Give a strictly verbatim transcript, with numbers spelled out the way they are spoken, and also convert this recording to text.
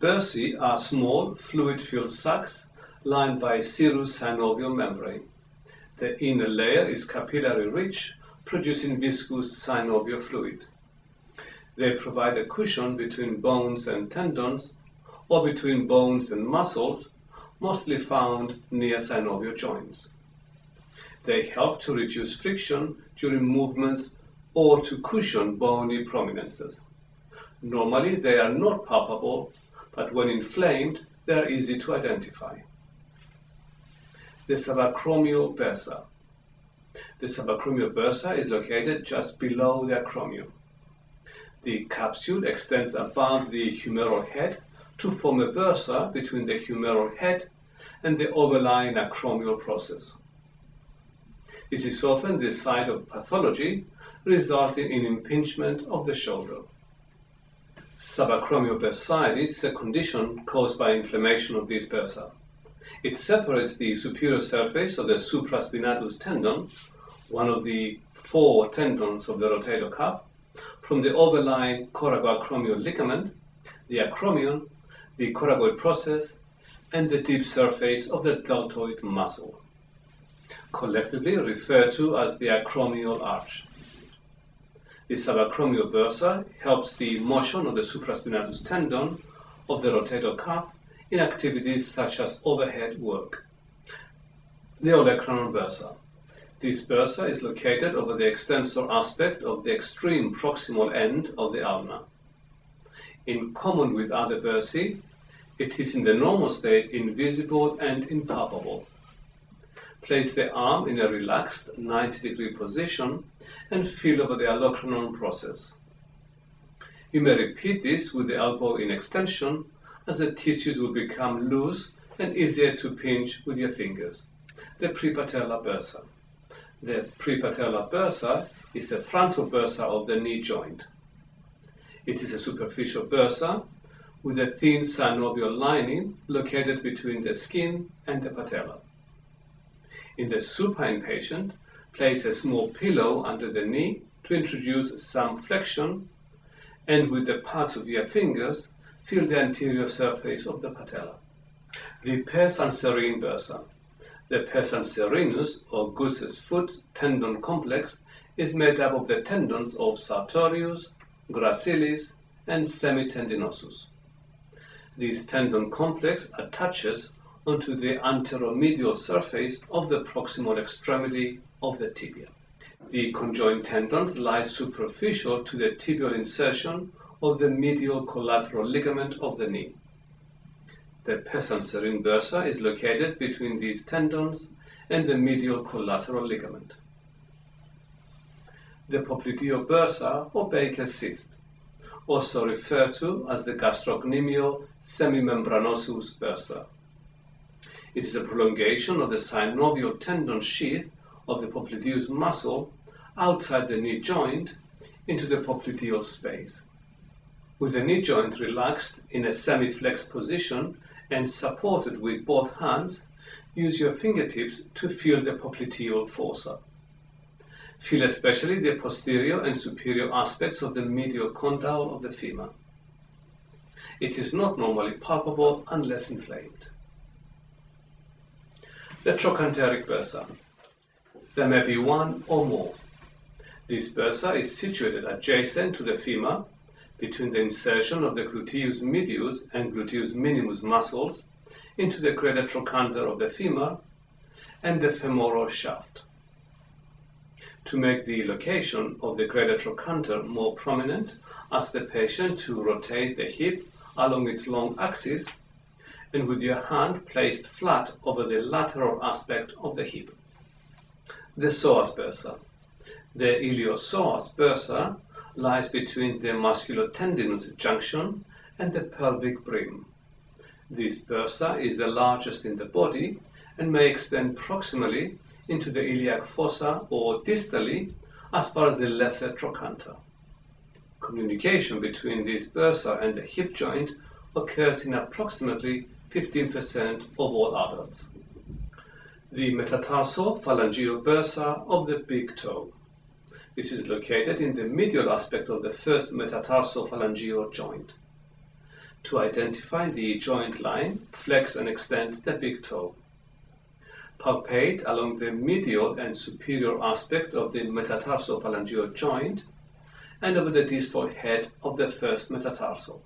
Bursae are small, fluid-filled sacs lined by a serous synovial membrane. The inner layer is capillary-rich, producing viscous synovial fluid. They provide a cushion between bones and tendons, or between bones and muscles, mostly found near synovial joints. They help to reduce friction during movements or to cushion bony prominences. Normally, they are not palpable, but when inflamed, they are easy to identify. The subacromial bursa. The subacromial bursa is located just below the acromion. The capsule extends above the humeral head to form a bursa between the humeral head and the overlying acromial process. This is often the site of pathology, resulting in impingement of the shoulder. Subacromial bursitis is a condition caused by inflammation of these bursa. It separates the superior surface of the supraspinatus tendon, one of the four tendons of the rotator cuff, from the overlying coracoacromial ligament, the acromion, the coracoid process, and the deep surface of the deltoid muscle, collectively referred to as the acromial arch. The subacromial bursa helps the motion of the supraspinatus tendon of the rotator cuff in activities such as overhead work. The olecranon bursa. This bursa is located over the extensor aspect of the extreme proximal end of the ulna. In common with other bursae, it is in the normal state invisible and impalpable. Place the arm in a relaxed ninety degree position and feel over the olecranon process. You may repeat this with the elbow in extension, as the tissues will become loose and easier to pinch with your fingers. The prepatellar bursa. The prepatellar bursa is a frontal bursa of the knee joint. It is a superficial bursa with a thin synovial lining located between the skin and the patella. In the supine patient, place a small pillow under the knee to introduce some flexion, and with the parts of your fingers, feel the anterior surface of the patella. The pes anserine bursa. The pes anserinus, or goose's foot, tendon complex is made up of the tendons of sartorius, gracilis, and semitendinosus. This tendon complex attaches onto the anteromedial surface of the proximal extremity of the tibia. The conjoined tendons lie superficial to the tibial insertion of the medial collateral ligament of the knee. The pes anserine bursa is located between these tendons and the medial collateral ligament. The popliteal bursa, or Baker's cyst, also referred to as the gastrocnemial semimembranosus bursa. It is a prolongation of the synovial tendon sheath of the popliteus muscle outside the knee joint into the popliteal space. With the knee joint relaxed in a semi-flexed position and supported with both hands, use your fingertips to feel the popliteal fossa. Feel especially the posterior and superior aspects of the medial condyle of the femur. It is not normally palpable unless inflamed. The trochanteric bursa. There may be one or more. This bursa is situated adjacent to the femur, between the insertion of the gluteus medius and gluteus minimus muscles into the greater trochanter of the femur and the femoral shaft. To make the location of the greater trochanter more prominent, ask the patient to rotate the hip along its long axis and with your hand placed flat over the lateral aspect of the hip. The psoas bursa. The iliopsoas bursa lies between the musculotendinous junction and the pelvic brim. This bursa is the largest in the body and may extend proximally into the iliac fossa or distally as far as the lesser trochanter. Communication between this bursa and the hip joint occurs in approximately fifteen percent of all adults. The metatarsophalangeal bursa of the big toe. This is located in the medial aspect of the first metatarsophalangeal joint. To identify the joint line, flex and extend the big toe. Palpate along the medial and superior aspect of the metatarsophalangeal joint and over the distal head of the first metatarsal.